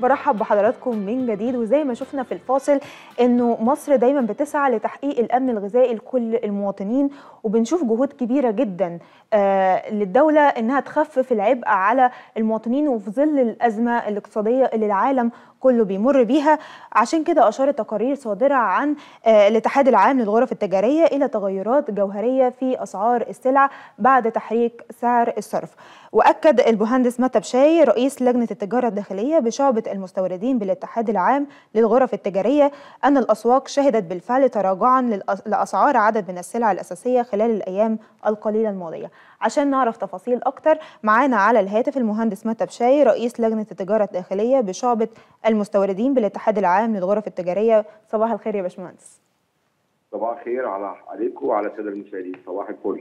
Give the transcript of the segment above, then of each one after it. برحب بحضراتكم من جديد. وزي ما شفنا في الفاصل انه مصر دايما بتسعى لتحقيق الامن الغذائي لكل المواطنين، وبنشوف جهود كبيره جدا للدوله انها تخفف العبء على المواطنين وفي ظل الازمه الاقتصاديه اللي العالم كله بيمر بيها. عشان كده اشارت تقارير صادره عن الاتحاد العام للغرف التجاريه الى تغيرات جوهريه في اسعار السلع بعد تحريك سعر الصرف. واكد المهندس متى بشاي رئيس لجنه التجاره الداخليه بشعبه المستوردين بالاتحاد العام للغرف التجاريه ان الاسواق شهدت بالفعل تراجعا لاسعار عدد من السلع الاساسيه خلال الايام القليله الماضيه. عشان نعرف تفاصيل اكتر معانا على الهاتف المهندس متى بشاي رئيس لجنه التجاره الداخليه بشعبه المستوردين بالاتحاد العام للغرف التجاريه. صباح الخير يا باشمهندس. صباح الخير عليكم وعلى الساده المشاهدين. صباح الفل.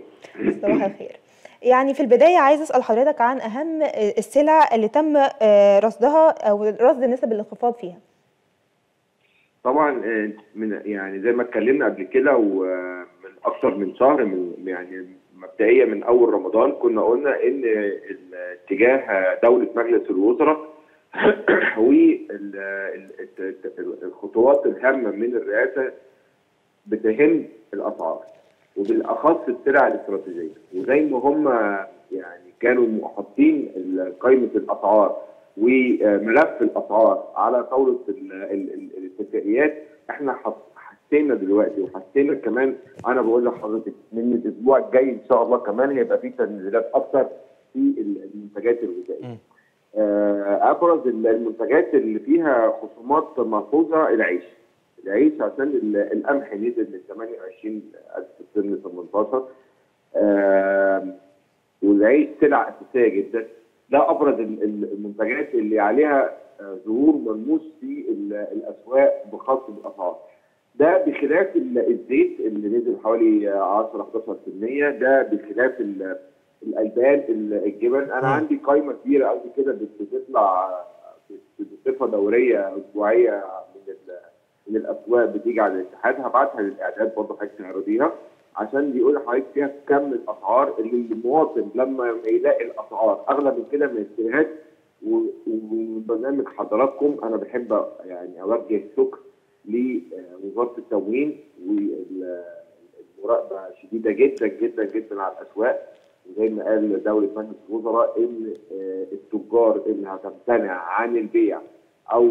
صباح الخير. يعني في البدايه عايز اسال حضرتك عن اهم السلع اللي تم رصدها او رصد نسب الانخفاض فيها. طبعا من يعني زي ما اتكلمنا قبل كده ومن اكثر من شهر، من يعني مبدئيا من اول رمضان كنا قلنا ان اتجاه دوله مجلس الوزراء والخطوات الهامه من الرئاسه بتهم الاسعار وبالاخص السلع الاستراتيجيه، وزي ما هم يعني كانوا حاطين قائمه الاسعار وملف الاسعار على طاوله الاتفاقيات، احنا حسينا دلوقتي وحسينا كمان. انا بقول لحضرتك من الاسبوع الجاي ان شاء الله كمان هيبقى في تنزيلات اكثر في المنتجات الغذائيه. ابرز المنتجات اللي فيها خصومات ملحوظه العيش عشان القمح نزل من 28,000 سن 18. والعيش سلعه اساسيه جدا، ده ابرز المنتجات اللي عليها ظهور ملموس في الاسواق بخاصه الاسعار. ده بخلاف الزيت اللي نزل حوالي 10-11%، ده بخلاف الالبان الجبن. انا عندي قائمه كبيره قوي كده بتطلع بصفه دوريه اسبوعيه من الاسواق بتيجي على الاتحاد، هبعتها للاعداد برضه حضرتك تعرضيها عشان بيقول لحضرتك فيها كم الاسعار اللي المواطن لما يلاقي الاسعار اغلى من كده ما يشتريهاش. ومن برنامج حضراتكم انا بحب يعني اوجه شكر لوزاره التموين والمراقبه شديده جدا جدا جدا على الاسواق. وزي ما قال دوله مجلس الوزراء ان التجار اللي هتمتنع عن البيع او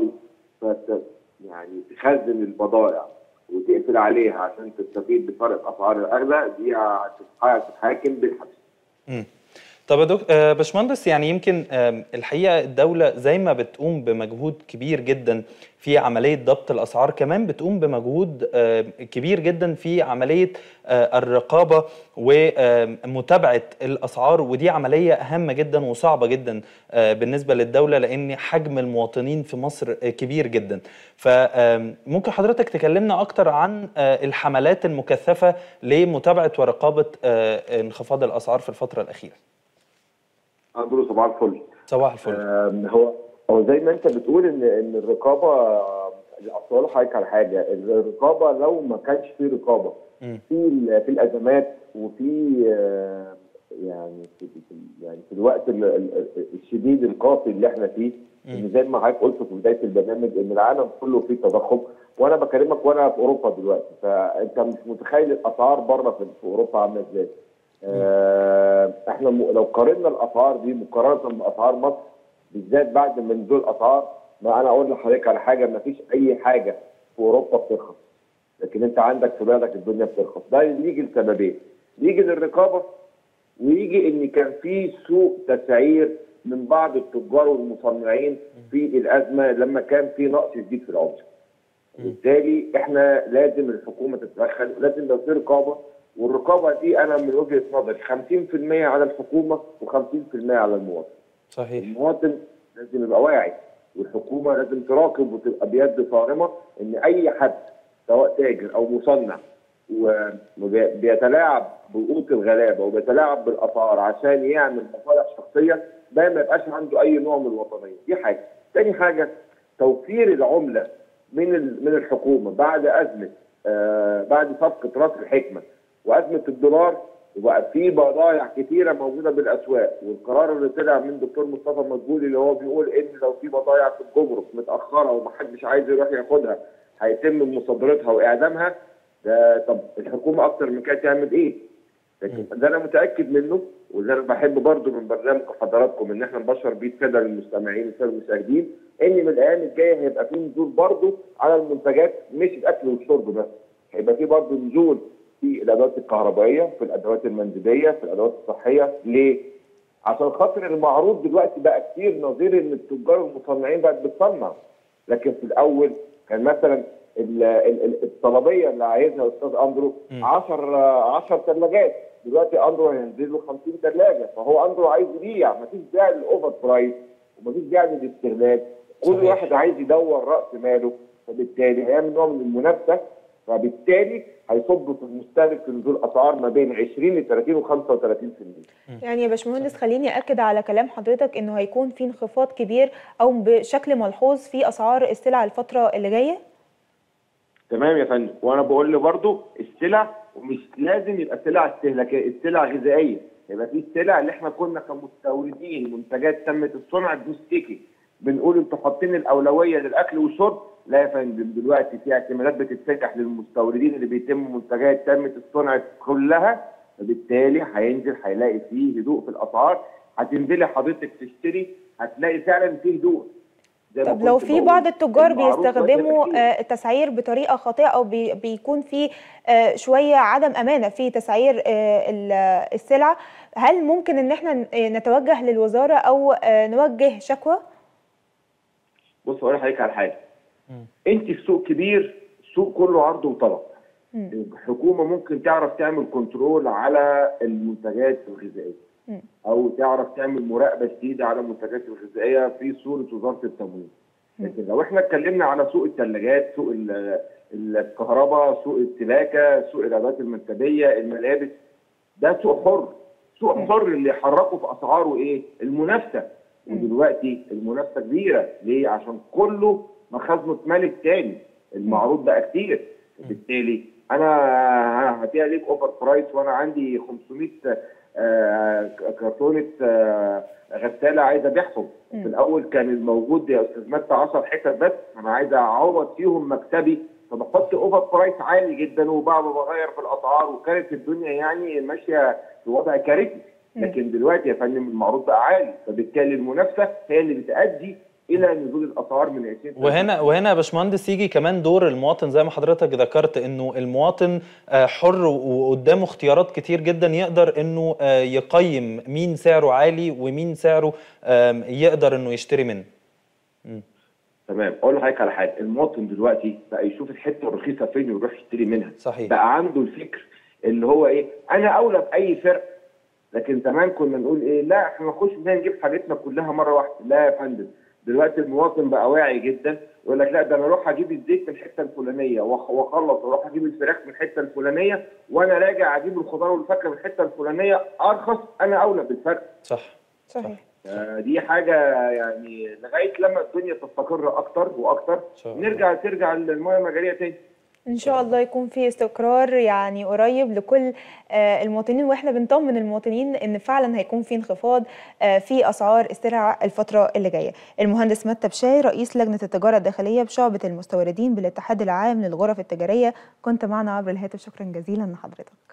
يعني تخزن البضائع وتقفل عليها عشان تستفيد بفرق اسعار الاغلى دي هتتحاكم بالحبس. طب يا باشمهندس، يعني يمكن الحقيقه الدوله زي ما بتقوم بمجهود كبير جدا في عمليه ضبط الاسعار، كمان بتقوم بمجهود كبير جدا في عمليه الرقابه ومتابعه الاسعار، ودي عمليه هامه جدا وصعبه جدا بالنسبه للدوله لان حجم المواطنين في مصر كبير جدا. فممكن حضرتك تكلمنا اكتر عن الحملات المكثفه لمتابعه ورقابه انخفاض الاسعار في الفتره الاخيره. أقول صباح الفل. صباح الفل. هو زي ما انت بتقول ان الرقابه الاصل حضرتك على حاجه، الرقابه لو ما كانش في رقابه في الازمات وفي يعني في الوقت الشديد القاسي اللي احنا فيه، اللي زي ما حضرتك قلت في بدايه البرنامج ان العالم كله فيه تضخم، وانا بكلمك وانا في اوروبا دلوقتي، فانت مش متخيل الاسعار بره في اوروبا عامله ازاي. احنا لو قارنا الاسعار دي مقارنه باسعار مصر بالذات بعد ما نزول الاسعار، ما انا اقول لحضرتك على حاجه، ما فيش اي حاجه في اوروبا بترخص، لكن انت عندك في بلدك الدنيا بترخص. ده يجي لسببين، يجي للرقابه ويجي ان كان في سوء تسعير من بعض التجار والمصنعين في الازمه لما كان في نقص شديد في العمله. وبالتالي احنا لازم الحكومه تتدخل، لازم لو في رقابه، والرقابه دي انا من وجهه نظري 50% على الحكومه و50% على المواطن. صحيح. المواطن لازم يبقى واعي، والحكومه لازم تراقب وتبقى بيد صارمه ان اي حد سواء تاجر او مصنع بيتلاعب بقوه الغلابه وبيتلاعب بالاسعار عشان يعمل مصالح شخصيه، ده ما يبقاش عنده اي نوع من الوطنيه، دي حاجه. تاني حاجه توفير العمله من الحكومه بعد صفقه راس الحكمه وأزمة الدولار وبقى في بضايع كتيره موجوده بالاسواق، والقرار اللي طلع من دكتور مصطفى مدبولي اللي هو بيقول ان لو في بضايع في الجمرك متاخره ومحدش عايز يروح ياخدها هيتم مصادرتها واعدامها، ده طب الحكومه اكتر من كده تعمل ايه؟ لكن ده انا متاكد منه، وده انا بحب برضه من برنامج حضراتكم ان احنا نبشر بيه كده للمستمعين والمشاهدين، ان من الايام الجايه هيبقى في نزول برضه على المنتجات، مش الاكل والشرب بس، هيبقى في برضه نزول في الادوات الكهربائيه، في الادوات المنزليه، في الادوات الصحيه. ليه؟ عشان خاطر المعروض دلوقتي بقى كتير، نظير ان التجار والمصنعين بقت بتصنع، لكن في الاول كان مثلا الطلبيه اللي عايزها استاذ اندرو 10 ثلاجات، دلوقتي اندرو هينزل له 50 ثلاجه، فهو اندرو عايز يبيع، مفيش بيع للاوفر برايس ومفيش بيع للاستهلاك، كل واحد عايز يدور راس ماله، فبالتالي هيعمل نوع من المنافسه، فبالتالي هيصب في المستهلك في نزول اسعار ما بين 20 ل 30 و35%. يعني يا باشمهندس خليني اكد على كلام حضرتك انه هيكون في انخفاض كبير او بشكل ملحوظ في اسعار السلع الفتره اللي جايه؟ تمام يا فندم، وانا بقول له برضه السلع مش لازم يبقى سلع استهلاكيه، السلع غذائيه، يبقى في السلع اللي احنا كنا كمستوردين منتجات تمت الصنع الدوستيكي بنقول انتوا حاطين الاولويه للاكل والشرب، لا يا فندم دلوقتي في اعتمادات بتتفتح للمستوردين اللي بيتم منتجات تمت الصنع كلها، فبالتالي هينزل هيلاقي فيه هدوء في الاسعار، هتنزلي حضرتك تشتري هتلاقي فعلا فيه هدوء. طب لو في بعض التجار بيستخدموا التسعير بطريقه خاطئه او بيكون في شويه عدم امانه في تسعير السلعه، هل ممكن ان احنا نتوجه للوزاره او نوجه شكوى؟ بص اقول لحضرتك على حاجه، انت في سوق كبير، سوق كله عرض وطلب، الحكومه ممكن تعرف تعمل كنترول على المنتجات الغذائيه او تعرف تعمل مراقبه شديده على المنتجات الغذائيه في صوره وزاره التموين، لكن لو احنا اتكلمنا على سوق الثلاجات، سوق الكهرباء، سوق السلاكه، سوق الادوات المكتبيه، الملابس، ده سوق حر، سوق حر اللي يحركه في اسعاره ايه؟ المنافسه، ودلوقتي المنافسه كبيره، ليه؟ عشان كله مخزنه مالك تاني، المعروض بقى كتير، بالتالي انا هبيع ليك اوفر برايس وانا عندي 500 كرتونه غساله عايز ابيعهم. في الاول كان الموجود يا استاذ مات 10 حتت بس، انا عايز اعوض فيهم مكتبي، فبحط اوفر برايس عالي جدا وبقى بغير في الاسعار، وكانت الدنيا يعني ماشيه في وضع كارثي، لكن دلوقتي يا فندم المعروض بقى عالي، فبالتالي المنافسه هي اللي بتؤدي الى نزول الاسعار من 20. وهنا يا باشمهندس يجي كمان دور المواطن، زي ما حضرتك ذكرت انه المواطن حر وقدامه اختيارات كتير جدا، يقدر انه يقيم مين سعره عالي ومين سعره يقدر انه يشتري منه. تمام، اقول لحضرتك على حاجه، المواطن دلوقتي بقى يشوف الحته الرخيصه فين ويروح يشتري منها، صحيح بقى عنده الفكر اللي هو ايه، انا اولى باي فرق، لكن زمان كنا نقول ايه، لا احنا ما نخش نجيب حاجتنا كلها مره واحده، لا يا فندم دلوقتي المواطن بقى واعي جدا، يقول لك لا ده انا اروح اجيب الزيت من الحته الفلانيه واخلص، واروح اجيب الفراخ من الحته الفلانيه، وانا راجع اجيب الخضار والفاكهه من الحته الفلانيه ارخص، انا اولى بالفرق. صح صحيح، دي حاجه يعني لغايه لما الدنيا تستقر اكتر واكتر ترجع للميه المجاريه تاني ان شاء الله، يكون في استقرار يعني قريب لكل المواطنين، واحنا بنطمن المواطنين ان فعلا هيكون في انخفاض في اسعار السلع الفتره اللي جايه. المهندس متى بشاي رئيس لجنه التجاره الداخليه بشعبه المستوردين بالاتحاد العام للغرف التجاريه كنت معنا عبر الهاتف، شكرا جزيلا لحضرتك.